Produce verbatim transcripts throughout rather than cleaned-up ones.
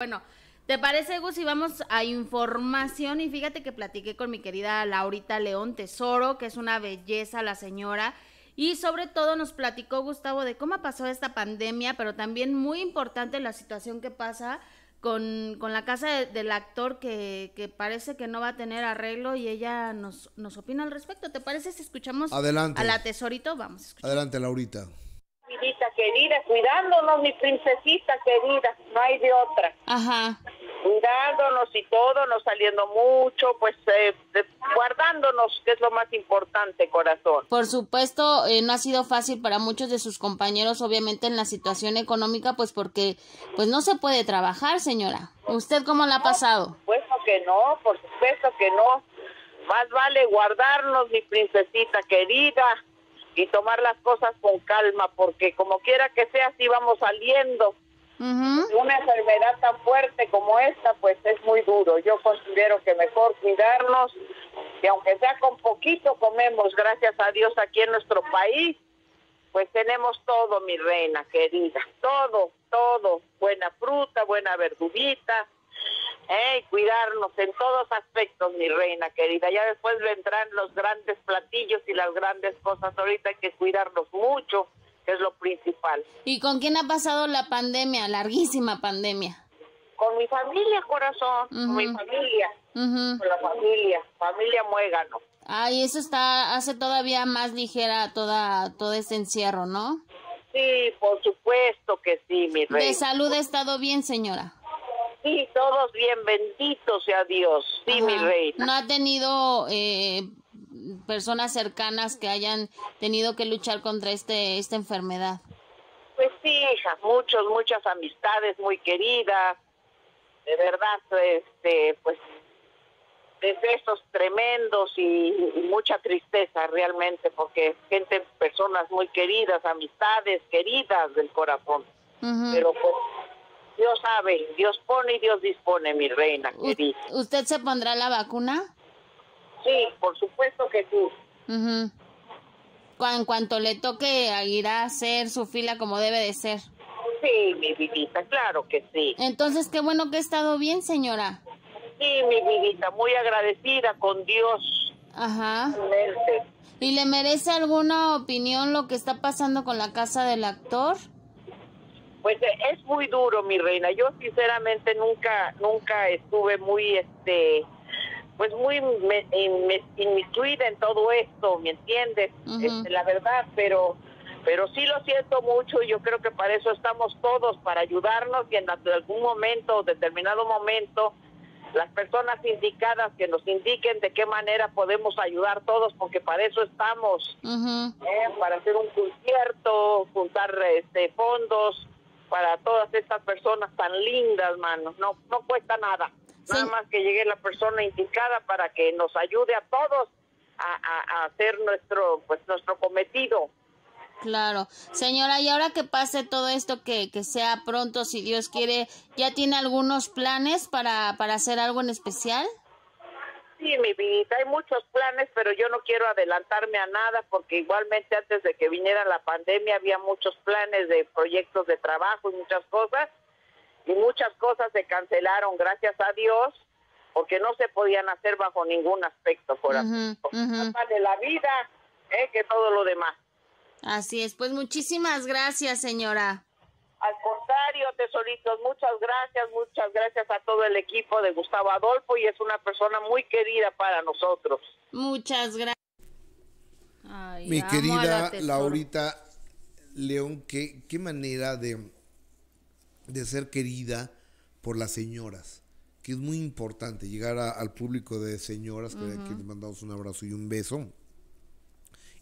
Bueno, ¿te parece, Gus, si vamos a información? Y fíjate que platiqué con mi querida Laurita León Tesoro, que es una belleza la señora, y sobre todo nos platicó, Gustavo, de cómo pasó esta pandemia, pero también muy importante la situación que pasa con, con la casa de, del actor, que, que parece que no va a tener arreglo, y ella nos, nos opina al respecto. ¿Te parece si escuchamos Adelante. a la Tesorito? Vamos a escuchar. Adelante, Laurita. Vidita querida, cuidándonos, mi princesita querida, no hay de otra. Ajá. Cuidándonos y todo, no saliendo mucho, pues eh, eh, guardándonos, que es lo más importante, corazón. Por supuesto, eh, no ha sido fácil para muchos de sus compañeros, obviamente, en la situación económica, pues porque pues no se puede trabajar, señora. ¿Usted cómo la ha pasado? Por supuesto que no, por supuesto que no. Más vale guardarnos, mi princesita querida, y tomar las cosas con calma, porque como quiera que sea, si vamos saliendo. Uh-huh. Una enfermedad tan fuerte como esta, pues es muy duro. Yo considero que mejor cuidarnos, que aunque sea con poquito comemos, gracias a Dios, aquí en nuestro país, pues tenemos todo, mi reina querida, todo, todo, buena fruta, buena verdurita, ¿eh? Cuidarnos en todos aspectos, mi reina querida. Ya después vendrán los grandes platillos y las grandes cosas. Ahorita hay que cuidarnos mucho, que es lo principal. ¿Y con quién ha pasado la pandemia, larguísima pandemia? Con mi familia, corazón, uh-huh. con mi familia, uh-huh. con la familia, familia Muégano. Ah, y eso está, hace todavía más ligera toda, todo este encierro, ¿no? Sí, por supuesto que sí, mi reina. ¿De salud ha estado bien, señora? Sí, todos bien, bendito sea Dios, sí, Ajá. mi reina. ¿No ha tenido eh, personas cercanas que hayan tenido que luchar contra este esta enfermedad? Pues sí, hija, muchos, muchas amistades muy queridas, de verdad, este, pues, decesos tremendos y, y mucha tristeza realmente, porque gente, personas muy queridas, amistades queridas del corazón, uh-huh. pero pues, Dios sabe, Dios pone y Dios dispone, mi reina querida. ¿Usted se pondrá la vacuna? Sí, por supuesto que sí. Uh-huh. En cuanto le toque, irá a hacer su fila como debe de ser. Sí, mi vidita, claro que sí. Entonces, qué bueno que he estado bien, señora. Sí, mi vidita, muy agradecida con Dios. Ajá. ¿Y le merece alguna opinión lo que está pasando con la casa del actor? Pues es muy duro, mi reina. Yo sinceramente nunca, nunca estuve muy, este, pues muy me, me, inmiscuida en todo esto, ¿me entiendes? Uh-huh. Este, la verdad, pero, pero sí lo siento mucho y yo creo que para eso estamos todos, para ayudarnos y en algún momento, determinado momento, las personas indicadas que nos indiquen de qué manera podemos ayudar todos, porque para eso estamos, uh-huh. ¿eh? Para hacer un concierto, juntar este, fondos para todas estas personas tan lindas, mano. No, no cuesta nada. Sí. Nada más que llegue la persona indicada para que nos ayude a todos a, a, a hacer nuestro, pues, nuestro cometido. Claro. Señora, y ahora que pase todo esto, que, que sea pronto, si Dios quiere, ¿ya tiene algunos planes para, para hacer algo en especial? Sí, mi vidita, hay muchos planes, pero yo no quiero adelantarme a nada porque igualmente antes de que viniera la pandemia había muchos planes de proyectos de trabajo y muchas cosas, y muchas cosas se cancelaron, gracias a Dios, porque no se podían hacer bajo ningún aspecto, corazón. Uh-huh, uh-huh. Más de la vida eh, que todo lo demás. Así es, pues muchísimas gracias, señora. Al contrario, tesoritos, muchas gracias, muchas gracias a todo el equipo de Gustavo Adolfo y es una persona muy querida para nosotros. Muchas gracias. Ay, mi querida la Laurita León, qué, qué manera de, de ser querida por las señoras, que es muy importante llegar a, al público de señoras, uh-huh. que, que les mandamos un abrazo y un beso.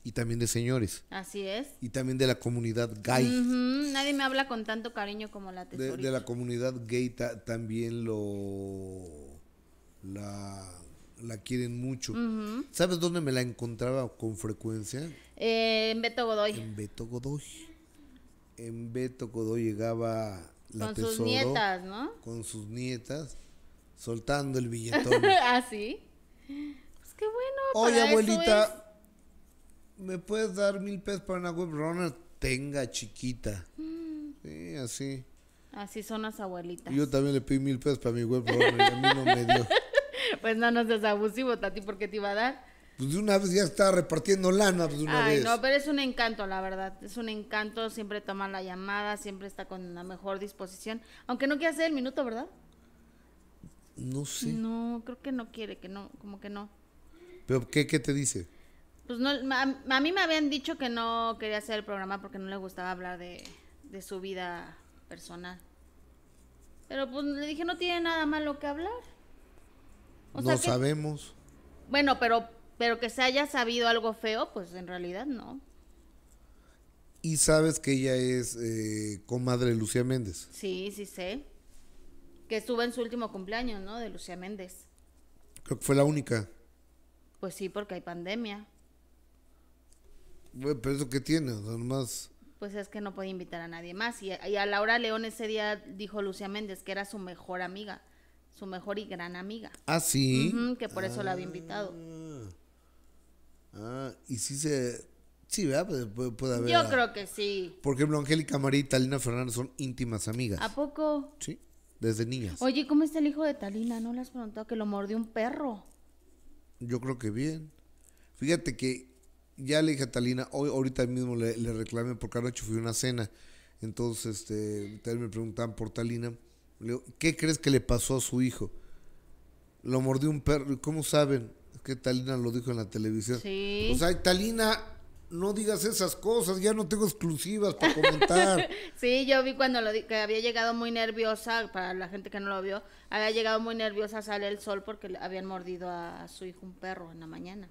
Y también de señores. Así es. Y también de la comunidad gay. Uh-huh. Nadie me habla con tanto cariño como la Tesorito. De, de la comunidad gay ta, también lo... La, la quieren mucho. Uh-huh. ¿Sabes dónde me la encontraba con frecuencia? Eh, en Beto Godoy. En Beto Godoy. En Beto Godoy llegaba la Tesoro. Con sus nietas, ¿no? Con sus nietas, soltando el billetón. ¿Ah, sí? Pues qué bueno. Oye, abuelita... ¿Me puedes dar mil pesos para una web runner? Tenga, chiquita. Mm. Sí, así. Así son las abuelitas. Yo también le pedí mil pesos para mi güey, pero a mí no me dio. Pues no, no seas abusivo, Tati, ¿por qué te iba a dar? Pues de una vez ya está repartiendo lana, pues de una Ay, vez. No, pero es un encanto, la verdad. Es un encanto, siempre toma la llamada, siempre está con la mejor disposición. Aunque no quiera hacer el minuto, ¿verdad? No sé. No, creo que no quiere, que no, como que no. ¿Pero qué, qué te dice? Pues no, a, a mí me habían dicho que no quería hacer el programa porque no le gustaba hablar de, de su vida personal. Pero pues le dije, no tiene nada malo que hablar. O no sea que, sabemos. Bueno, pero, pero que se haya sabido algo feo, pues en realidad no. ¿Y sabes que ella es eh, comadre de Lucía Méndez? Sí, sí sé. Que estuvo en su último cumpleaños, ¿no? De Lucía Méndez. Creo que fue la única. Pues sí, porque hay pandemia. Bueno, pero eso que tiene, nomás... Pues es que no podía invitar a nadie más. Y a, y a Laura León ese día dijo Lucía Méndez que era su mejor amiga, su mejor y gran amiga. Ah, sí. Uh-huh, que por eso ah, la había invitado. Ah, y sí se... Sí, ¿verdad? Puede, puede haber... Yo a, creo que sí. Por ejemplo, Angélica María y Talina Fernández son íntimas amigas. ¿A poco? Sí, desde niñas. Oye, ¿cómo está el hijo de Talina? ¿No le has preguntado que lo mordió un perro? Yo creo que bien. Fíjate que ya le dije a Talina, hoy, ahorita mismo le, le reclamé porque anoche fui a una cena. Entonces, este, también me preguntaban por Talina. Le digo, ¿qué crees que le pasó a su hijo? Lo mordió un perro. ¿Cómo saben? Es que Talina lo dijo en la televisión. Sí. O sea, Talina, no digas esas cosas, ya no tengo exclusivas para comentar. Sí, yo vi cuando lo di, que había llegado muy nerviosa, para la gente que no lo vio, había llegado muy nerviosa, sale el sol porque habían mordido a, a su hijo un perro en la mañana.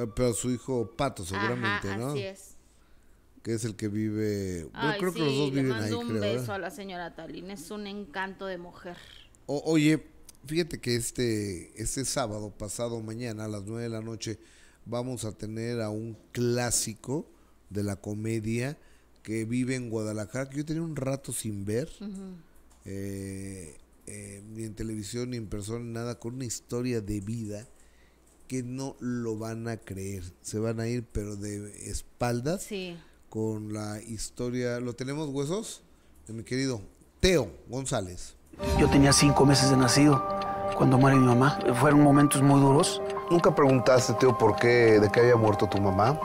Ah, pero a su hijo Pato, seguramente, ajá, ¿no? Así es. Que es el que vive... Bueno, ay, creo sí, que los dos viven ahí, creo. Le mando un beso, ¿verdad?, a la señora Talina, es un encanto de mujer. O, oye, fíjate que este, este sábado, pasado mañana, a las nueve de la noche... vamos a tener a un clásico de la comedia que vive en Guadalajara, que yo tenía un rato sin ver, uh-huh. eh, eh, ni en televisión, ni en persona, nada, con una historia de vida que no lo van a creer. Se van a ir, pero de espaldas, sí, con la historia. ¿Lo tenemos, Huesos? De mi querido Teo González. Yo tenía cinco meses de nacido cuando muere mi mamá. Fueron momentos muy duros. ¿Nunca preguntaste, Teo, por qué, de qué había muerto tu mamá?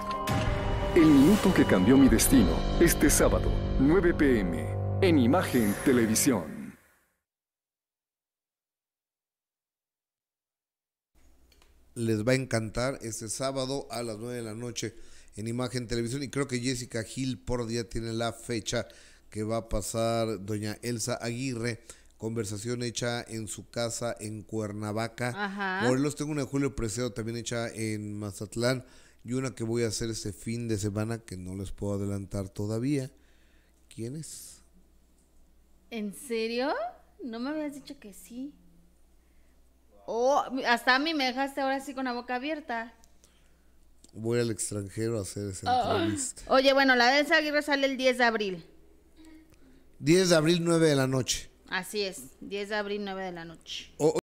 El minuto que cambió mi destino, este sábado, nueve de la noche, en Imagen Televisión. Les va a encantar este sábado a las nueve de la noche en Imagen Televisión. Y creo que Jessica Gil por día tiene la fecha que va a pasar doña Elsa Aguirre. Conversación hecha en su casa en Cuernavaca. Ajá. Morelos, tengo una de Julio Preciado también hecha en Mazatlán y una que voy a hacer este fin de semana que no les puedo adelantar todavía. ¿Quién es? ¿En serio? ¿No me habías dicho que sí? Oh, hasta a mí me dejaste ahora sí con la boca abierta. Voy al extranjero a hacer esa oh. entrevista. Oye, bueno, la de Elsa Aguirre sale el diez de abril. diez de abril, nueve de la noche. Así es, diez de abril, nueve de la noche. Oh, oh.